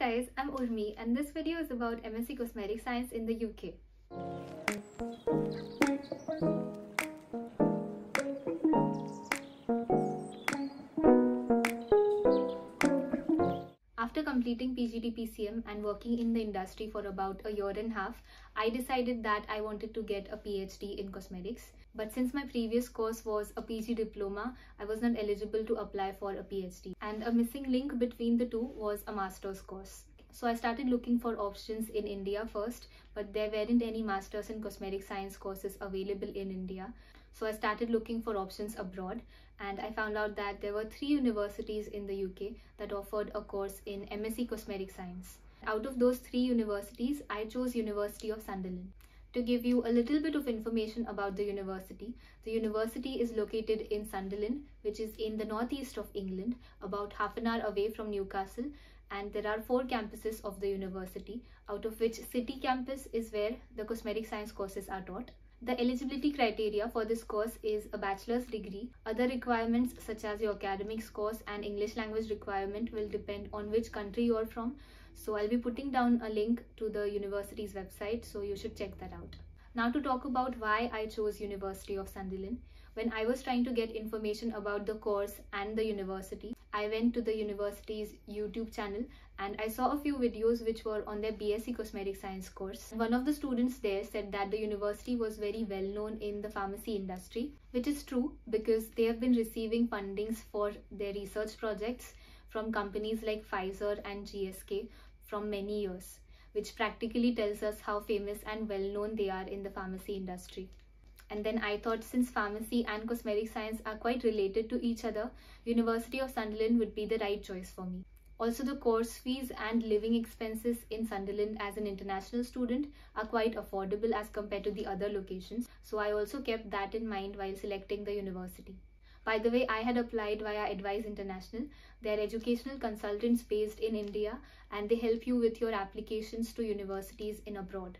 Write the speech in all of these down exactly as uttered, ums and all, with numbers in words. guys, I'm Urmi and this video is about MSc Cosmetic Science in the U K. After completing P G D P C M and working in the industry for about a year and a half, I decided that I wanted to get a PhD in cosmetics. But since my previous course was a P G diploma, I was not eligible to apply for a PhD. And a missing link between the two was a master's course. So I started looking for options in India first, but there weren't any master's in cosmetic science courses available in India. So I started looking for options abroad and I found out that there were three universities in the U K that offered a course in MSc Cosmetic Science. Out of those three universities, I chose University of Sunderland. To give you a little bit of information about the university, the university is located in Sunderland, which is in the northeast of England, about half an hour away from Newcastle, and there are four campuses of the university, out of which City Campus is where the cosmetic science courses are taught. The eligibility criteria for this course is a bachelor's degree. Other requirements such as your academic scores and English language requirement will depend on which country you are from. So I'll be putting down a link to the university's website, so you should check that out. Now to talk about why I chose University of Sunderland. When I was trying to get information about the course and the university, I went to the university's YouTube channel and I saw a few videos which were on their BSc Cosmetic Science course. One of the students there said that the university was very well known in the pharmacy industry, which is true because they have been receiving fundings for their research projects from companies like Pfizer and G S K from many years, which practically tells us how famous and well known they are in the pharmacy industry. And then I thought, since pharmacy and cosmetic science are quite related to each other, University of Sunderland would be the right choice for me. Also, the course fees and living expenses in Sunderland as an international student are quite affordable as compared to the other locations. So I also kept that in mind while selecting the university. By the way, I had applied via Edwise International. They are educational consultants based in India and they help you with your applications to universities in abroad.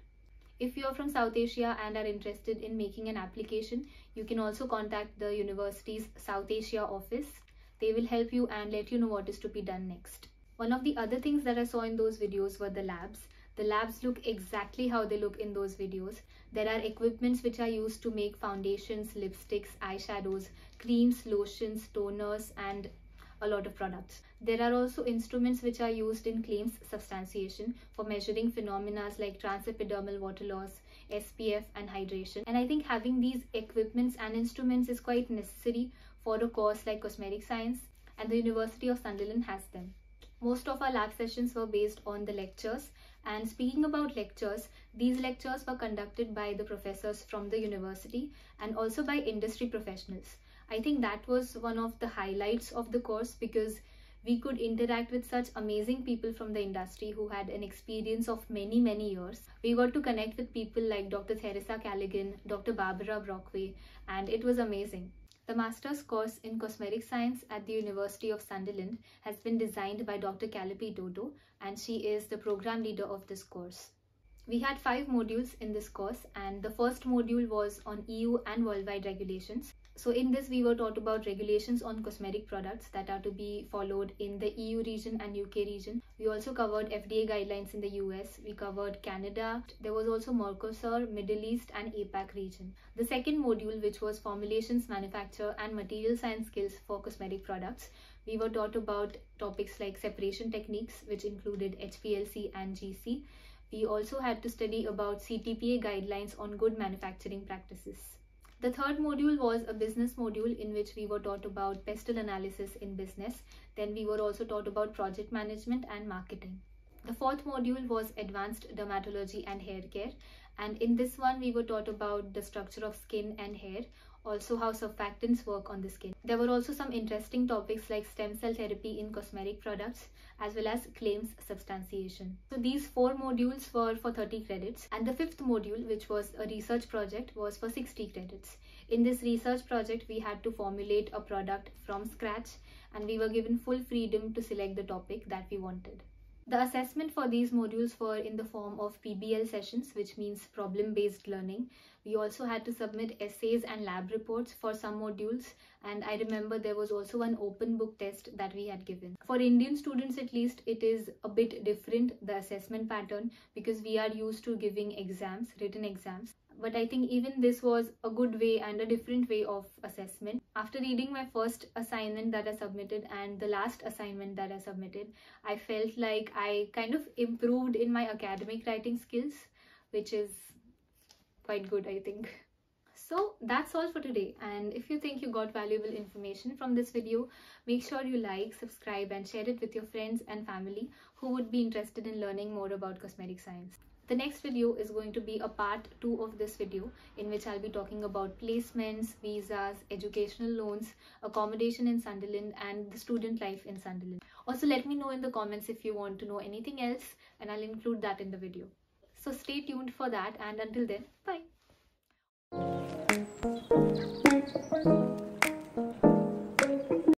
If you are from South Asia and are interested in making an application, you can also contact the university's South Asia office. They will help you and let you know what is to be done next. One of the other things that I saw in those videos were the labs. The labs look exactly how they look in those videos. There are equipments which are used to make foundations, lipsticks, eyeshadows, creams, lotions, toners, and a lot of products. There are also instruments which are used in claims substantiation for measuring phenomena like transepidermal water loss, S P F and hydration. And I think having these equipments and instruments is quite necessary for a course like cosmetic science, and the University of Sunderland has them. Most of our lab sessions were based on the lectures, and speaking about lectures, these lectures were conducted by the professors from the university and also by industry professionals. I think that was one of the highlights of the course because we could interact with such amazing people from the industry who had an experience of many, many years. We got to connect with people like Doctor Theresa Callaghan, Doctor Barbara Brockway, and it was amazing. The master's course in cosmetic science at the University of Sunderland has been designed by Doctor Calipi Dodo, and she is the program leader of this course. We had five modules in this course, and the first module was on E U and worldwide regulations. So in this, we were taught about regulations on cosmetic products that are to be followed in the E U region and U K region. We also covered F D A guidelines in the U S. We covered Canada. There was also Mercosur, Middle East and APAC region. The second module, which was formulations, manufacture and material science skills for cosmetic products, we were taught about topics like separation techniques, which included H P L C and G C. We also had to study about C T P A guidelines on good manufacturing practices. The third module was a business module in which we were taught about pestle analysis in business. Then we were also taught about project management and marketing. The fourth module was advanced dermatology and hair care. And in this one, we were taught about the structure of skin and hair, also how surfactants work on the skin. There were also some interesting topics like stem cell therapy in cosmetic products, as well as claims substantiation. So these four modules were for thirty credits, and the fifth module, which was a research project, was for sixty credits. In this research project, we had to formulate a product from scratch, and we were given full freedom to select the topic that we wanted. The assessment for these modules were in the form of P B L sessions, which means problem-based learning. We also had to submit essays and lab reports for some modules, and I remember there was also an open book test that we had given. For Indian students at least, it is a bit different, the assessment pattern, because we are used to giving exams, written exams. But I think even this was a good way and a different way of assessment. After reading my first assignment that I submitted and the last assignment that I submitted, I felt like I kind of improved in my academic writing skills, which is quite good, I think. So that's all for today, and if you think you got valuable information from this video, make sure you like, subscribe and share it with your friends and family who would be interested in learning more about cosmetic science. The next video is going to be a part two of this video, in which I'll be talking about placements, visas, educational loans, accommodation in Sunderland and the student life in Sunderland. Also, let me know in the comments if you want to know anything else, and I'll include that in the video. So stay tuned for that, and until then, bye!